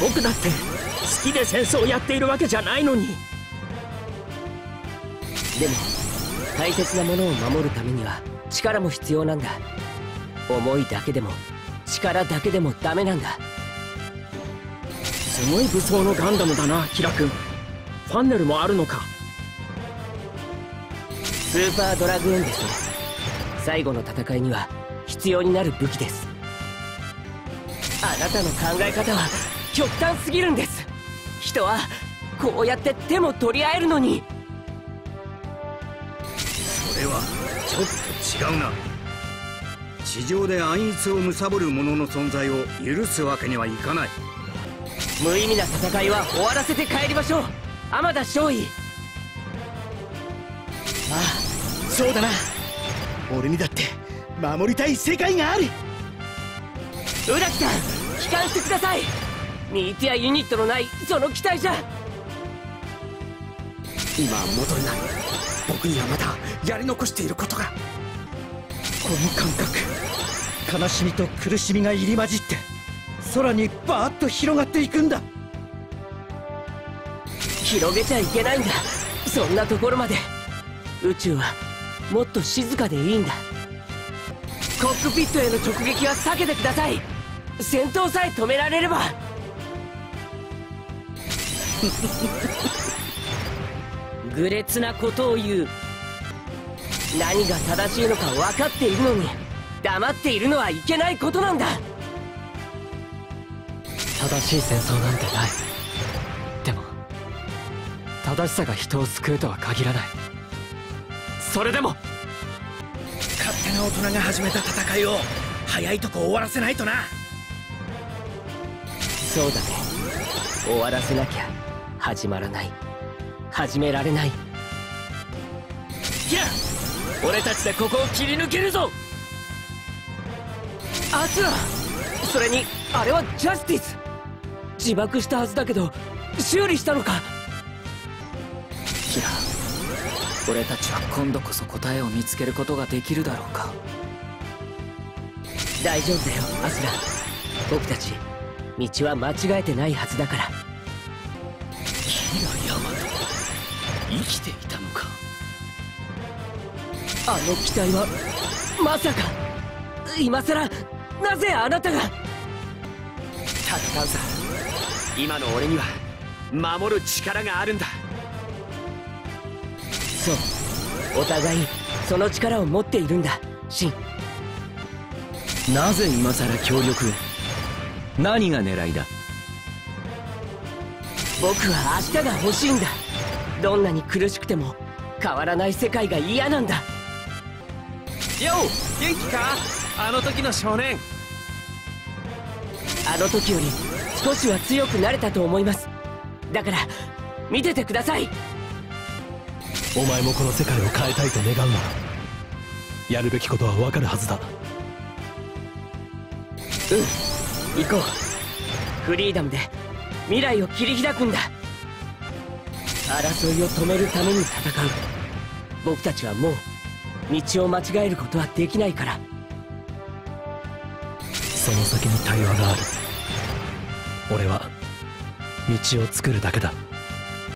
僕だって好きで戦争をやっているわけじゃないのに。でも大切なものを守るためには力も必要なんだ。思いだけでも力だけでもダメなんだ。すごい武装のガンダムだな、キラ君。ファンネルもあるのか。スーパードラグーンですね。最後の戦いには必要になる武器です。あなたの考え方は極端すぎるんです。人はこうやって手も取り合えるのに。それはちょっと違うな。地上であいつを貪る者の存在を許すわけにはいかない。無意味な戦いは終わらせて帰りましょう、天田少尉。ああ、そうだな。俺にだって守りたい世界がある。宇崎さん、帰還してください。ニーティアユニットのないその機体じゃ。今は戻れない。僕にはまだやり残していることが。この感覚、悲しみと苦しみが入り混じって空にバーッと広がっていくんだ。広げちゃいけないんだ、そんなところまで。宇宙はもっと静かでいいんだ。コックピットへの直撃は避けてください。戦闘さえ止められれば。愚劣なことを言う。何が正しいのか分かっているのに黙っているのはいけないことなんだ。正しい戦争なんてない。でも正しさが人を救うとは限らない。それでも勝手な大人が始めた戦いを早いとこ終わらせないとな。そうだね、終わらせなきゃ始まらない、始められない。キラ、俺たちでここを切り抜けるぞ。アスラ、それにあれはジャスティス。自爆したはずだけど修理したのか。キラ、俺たちは今度こそ答えを見つけることができるだろうか。大丈夫だよアスラ、僕たち道は間違えてないはずだから。キラヤマト、生きていたのか。あの機体はまさか。今さらなぜあなたが。戦うさ、今の俺には守る力があるんだ。そう、お互いその力を持っているんだ、シン。なぜ今さら協力を。何が狙いだ。僕は明日が欲しいんだ。どんなに苦しくても変わらない世界が嫌なんだ。よう、元気か、あの時の少年。あの時より少しは強くなれたと思います。だから見ててください。お前もこの世界を変えたいと願うならやるべきことは分かるはずだ。うん、行こう。フリーダムで未来を切り開くんだ。争いを止めるために戦う。僕たちはもう道を間違えることはできないから。その先に対話がある。俺は道を作るだけだ。